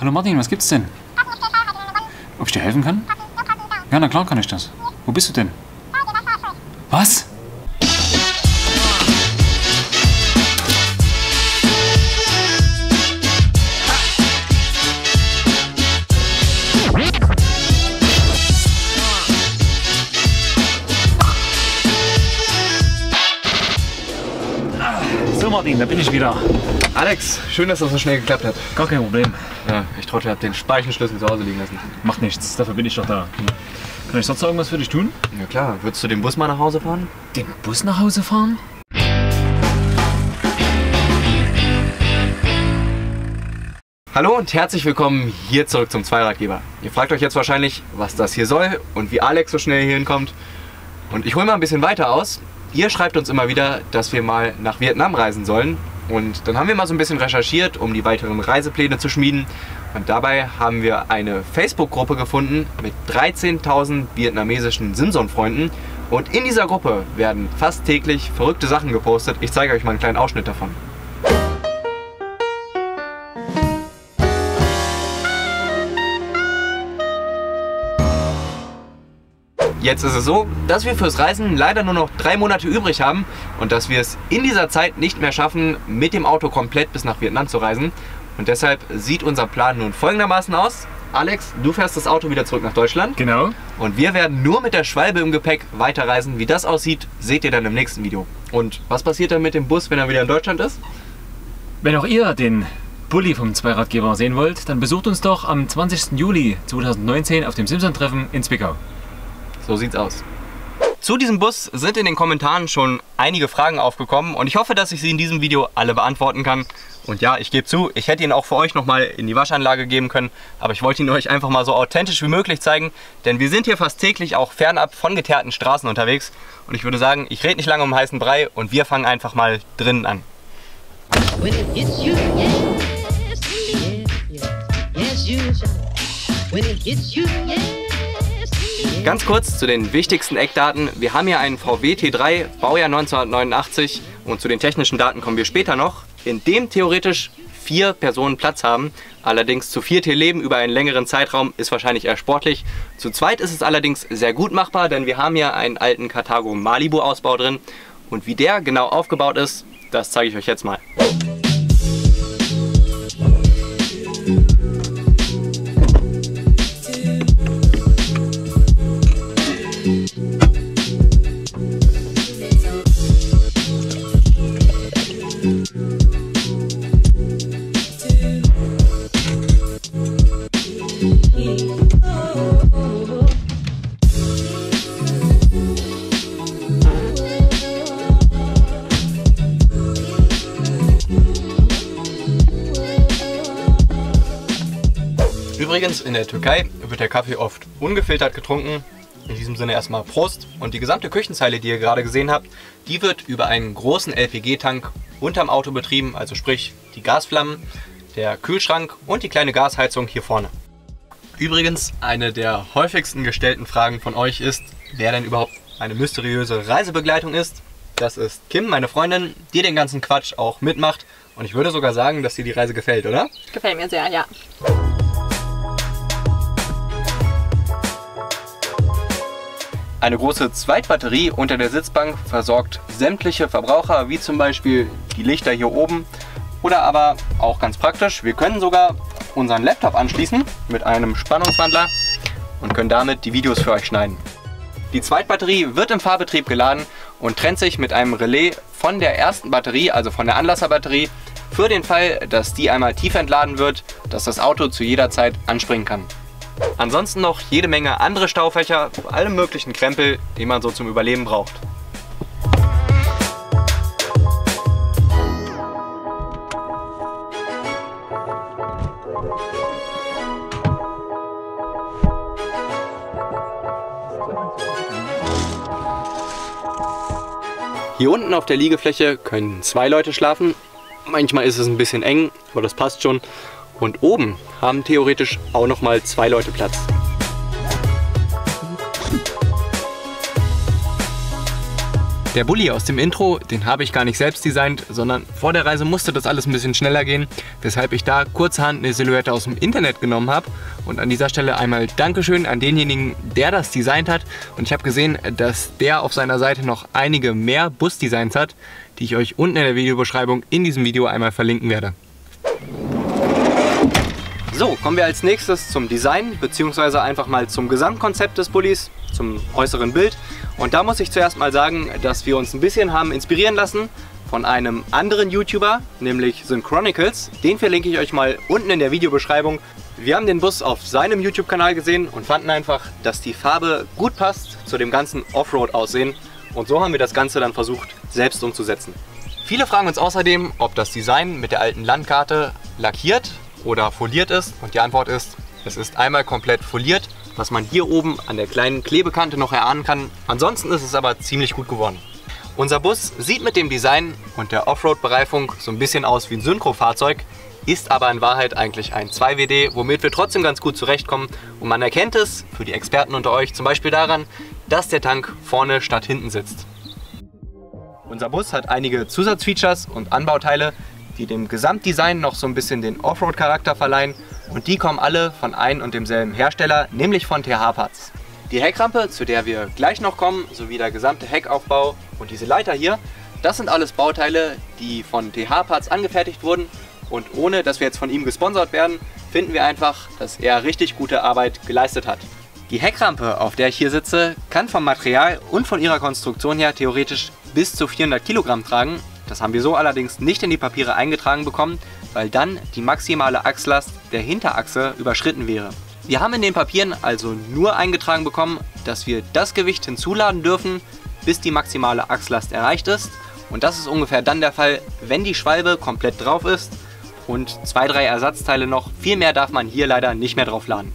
Hallo Martin, was gibt's denn? Ob ich dir helfen kann? Ja, na klar kann ich das. Wo bist du denn? Was? Da bin ich wieder. Alex, schön, dass das so schnell geklappt hat. Gar kein Problem. Ja, ich trottel, hab den Speichenschlüssel zu Hause liegen lassen. Macht nichts, dafür bin ich doch da. Kann ich sonst noch irgendwas für dich tun? Ja klar, würdest du den Bus mal nach Hause fahren? Den Bus nach Hause fahren? Hallo und herzlich willkommen hier zurück zum Zweiradgeber. Ihr fragt euch jetzt wahrscheinlich, was das hier soll und wie Alex so schnell hier hinkommt. Und ich hole mal ein bisschen weiter aus. Ihr schreibt uns immer wieder, dass wir mal nach Vietnam reisen sollen, und dann haben wir mal so ein bisschen recherchiert, um die weiteren Reisepläne zu schmieden, und dabei haben wir eine Facebook-Gruppe gefunden mit 13.000 vietnamesischen Simson-Freunden, und in dieser Gruppe werden fast täglich verrückte Sachen gepostet. Ich zeige euch mal einen kleinen Ausschnitt davon. Jetzt ist es so, dass wir fürs Reisen leider nur noch 3 Monate übrig haben und dass wir es in dieser Zeit nicht mehr schaffen, mit dem Auto komplett bis nach Vietnam zu reisen. Und deshalb sieht unser Plan nun folgendermaßen aus. Alex, du fährst das Auto wieder zurück nach Deutschland. Genau. Und wir werden nur mit der Schwalbe im Gepäck weiterreisen. Wie das aussieht, seht ihr dann im nächsten Video. Und was passiert dann mit dem Bus, wenn er wieder in Deutschland ist? Wenn auch ihr den Bulli vom Zweiradgeber sehen wollt, dann besucht uns doch am 20. Juli 2019 auf dem Simson-Treffen in Zwickau. So sieht's aus. Zu diesem Bus sind in den Kommentaren schon einige Fragen aufgekommen und ich hoffe, dass ich sie in diesem Video alle beantworten kann. Und ja, ich gebe zu, ich hätte ihn auch für euch nochmal in die Waschanlage geben können, aber ich wollte ihn euch einfach mal so authentisch wie möglich zeigen, denn wir sind hier fast täglich auch fernab von geteerten Straßen unterwegs und ich würde sagen, ich rede nicht lange um heißen Brei und wir fangen einfach mal drinnen an. Ganz kurz zu den wichtigsten Eckdaten. Wir haben hier einen VW T3, Baujahr 1989, und zu den technischen Daten kommen wir später noch, in dem theoretisch 4 Personen Platz haben. Allerdings zu 4 hier leben über einen längeren Zeitraum ist wahrscheinlich eher sportlich. Zu zweit ist es allerdings sehr gut machbar, denn wir haben hier einen alten Carthago Malibu Ausbau drin, und wie der genau aufgebaut ist, das zeige ich euch jetzt mal. Übrigens, in der Türkei wird der Kaffee oft ungefiltert getrunken. In diesem Sinne erstmal Prost. Und die gesamte Küchenzeile, die ihr gerade gesehen habt, die wird über einen großen LPG-Tank unterm Auto betrieben, also sprich die Gasflammen, der Kühlschrank und die kleine Gasheizung hier vorne. Übrigens, eine der häufigsten gestellten Fragen von euch ist, wer denn überhaupt eine mysteriöse Reisebegleitung ist. Das ist Kim, meine Freundin, die den ganzen Quatsch auch mitmacht. Und ich würde sogar sagen, dass dir die Reise gefällt, oder? Gefällt mir sehr, ja. Eine große Zweitbatterie unter der Sitzbank versorgt sämtliche Verbraucher, wie zum Beispiel die Lichter hier oben, oder aber auch ganz praktisch, wir können sogar unseren Laptop anschließen mit einem Spannungswandler und können damit die Videos für euch schneiden. Die Zweitbatterie wird im Fahrbetrieb geladen und trennt sich mit einem Relais von der ersten Batterie, also von der Anlasserbatterie, für den Fall, dass die einmal tief entladen wird, dass das Auto zu jeder Zeit anspringen kann. Ansonsten noch jede Menge andere Staufächer, alle möglichen Krempel, die man so zum Überleben braucht. Hier unten auf der Liegefläche können 2 Leute schlafen. Manchmal ist es ein bisschen eng, aber das passt schon. Und oben haben theoretisch auch noch mal 2 Leute Platz. Der Bulli aus dem Intro, den habe ich gar nicht selbst designt, sondern vor der Reise musste das alles ein bisschen schneller gehen, weshalb ich da kurzerhand eine Silhouette aus dem Internet genommen habe. Und an dieser Stelle einmal Dankeschön an denjenigen, der das designt hat. Und ich habe gesehen, dass der auf seiner Seite noch einige mehr Busdesigns hat, die ich euch unten in der Videobeschreibung in diesem Video einmal verlinken werde. So, kommen wir als nächstes zum Design, beziehungsweise einfach mal zum Gesamtkonzept des Bullis, zum äußeren Bild. Und da muss ich zuerst mal sagen, dass wir uns ein bisschen haben inspirieren lassen von einem anderen YouTuber, nämlich Synchronicles. Den verlinke ich euch mal unten in der Videobeschreibung. Wir haben den Bus auf seinem YouTube-Kanal gesehen und fanden einfach, dass die Farbe gut passt zu dem ganzen Offroad-Aussehen. Und so haben wir das Ganze dann versucht, selbst umzusetzen. Viele fragen uns außerdem, ob das Design mit der alten Landkarte lackiert oder foliert ist, und die Antwort ist, es ist einmal komplett foliert, was man hier oben an der kleinen Klebekante noch erahnen kann. Ansonsten ist es aber ziemlich gut geworden. Unser Bus sieht mit dem Design und der Offroad-Bereifung so ein bisschen aus wie ein Synchro-Fahrzeug, ist aber in Wahrheit eigentlich ein 2WD, womit wir trotzdem ganz gut zurechtkommen, und man erkennt es, für die Experten unter euch, zum Beispiel daran, dass der Tank vorne statt hinten sitzt. Unser Bus hat einige Zusatzfeatures und Anbauteile, die dem Gesamtdesign noch so ein bisschen den Offroad-Charakter verleihen, und die kommen alle von einem und demselben Hersteller, nämlich von TH-Parts. Die Heckrampe, zu der wir gleich noch kommen, sowie der gesamte Heckaufbau und diese Leiter hier, das sind alles Bauteile, die von TH-Parts angefertigt wurden, und ohne dass wir jetzt von ihm gesponsert werden, finden wir einfach, dass er richtig gute Arbeit geleistet hat. Die Heckrampe, auf der ich hier sitze, kann vom Material und von ihrer Konstruktion her theoretisch bis zu 400 Kilogramm tragen. Das haben wir so allerdings nicht in die Papiere eingetragen bekommen, weil dann die maximale Achslast der Hinterachse überschritten wäre. Wir haben in den Papieren also nur eingetragen bekommen, dass wir das Gewicht hinzuladen dürfen, bis die maximale Achslast erreicht ist. Und das ist ungefähr dann der Fall, wenn die Schwalbe komplett drauf ist und 2-3 Ersatzteile noch. Viel mehr darf man hier leider nicht mehr drauf laden.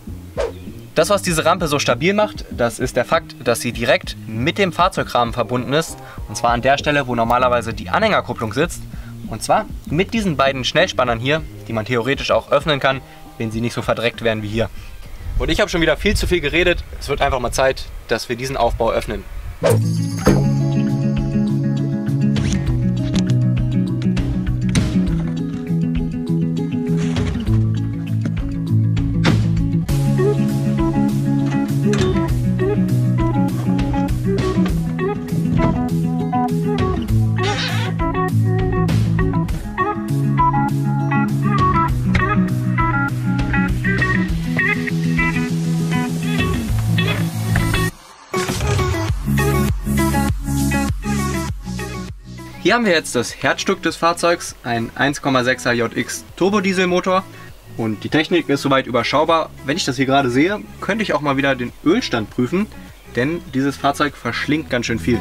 Das, was diese Rampe so stabil macht, das ist der Fakt, dass sie direkt mit dem Fahrzeugrahmen verbunden ist, und zwar an der Stelle, wo normalerweise die Anhängerkupplung sitzt, und zwar mit diesen beiden Schnellspannern hier, die man theoretisch auch öffnen kann, wenn sie nicht so verdreckt werden wie hier. Und ich habe schon wieder viel zu viel geredet, es wird einfach mal Zeit, dass wir diesen Aufbau öffnen. Hier haben wir jetzt das Herzstück des Fahrzeugs, ein 1,6er JX Turbodieselmotor, und die Technik ist soweit überschaubar. Wenn ich das hier gerade sehe, könnte ich auch mal wieder den Ölstand prüfen, denn dieses Fahrzeug verschlingt ganz schön viel.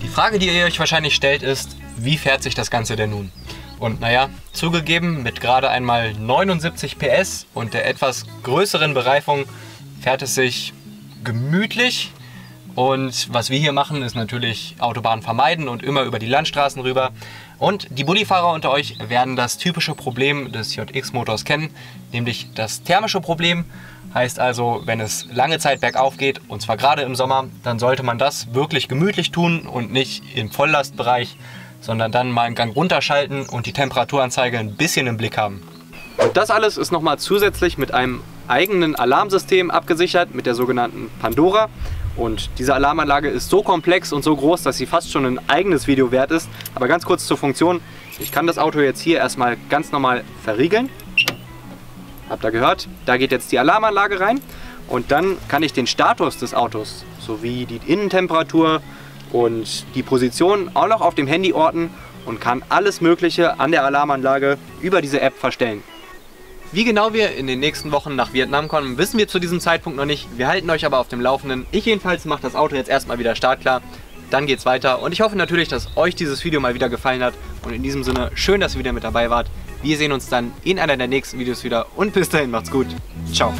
Die Frage, die ihr euch wahrscheinlich stellt, ist, wie fährt sich das Ganze denn nun? Und naja, zugegeben, mit gerade einmal 79 PS und der etwas größeren Bereifung fährt es sich gemütlich. Und was wir hier machen, ist natürlich Autobahn vermeiden und immer über die Landstraßen rüber. Und die Bullifahrer unter euch werden das typische Problem des JX-Motors kennen, nämlich das thermische Problem. Heißt also, wenn es lange Zeit bergauf geht, und zwar gerade im Sommer, dann sollte man das wirklich gemütlich tun und nicht im Volllastbereich, sondern dann mal einen Gang runterschalten und die Temperaturanzeige ein bisschen im Blick haben. Und das alles ist nochmal zusätzlich mit einem eigenen Alarmsystem abgesichert, mit der sogenannten Pandora. Und diese Alarmanlage ist so komplex und so groß, dass sie fast schon ein eigenes Video wert ist. Aber ganz kurz zur Funktion. Ich kann das Auto jetzt hier erstmal ganz normal verriegeln. Habt ihr gehört? Da geht jetzt die Alarmanlage rein. Und dann kann ich den Status des Autos sowie die Innentemperatur und die Position auch noch auf dem Handy orten und kann alles Mögliche an der Alarmanlage über diese App verstellen. Wie genau wir in den nächsten Wochen nach Vietnam kommen, wissen wir zu diesem Zeitpunkt noch nicht. Wir halten euch aber auf dem Laufenden. Ich jedenfalls mache das Auto jetzt erstmal wieder startklar, dann geht's weiter. Und ich hoffe natürlich, dass euch dieses Video mal wieder gefallen hat. Und in diesem Sinne, schön, dass ihr wieder mit dabei wart. Wir sehen uns dann in einer der nächsten Videos wieder, und bis dahin macht's gut. Ciao.